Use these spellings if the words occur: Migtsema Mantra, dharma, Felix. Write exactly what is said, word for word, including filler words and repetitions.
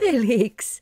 Felix!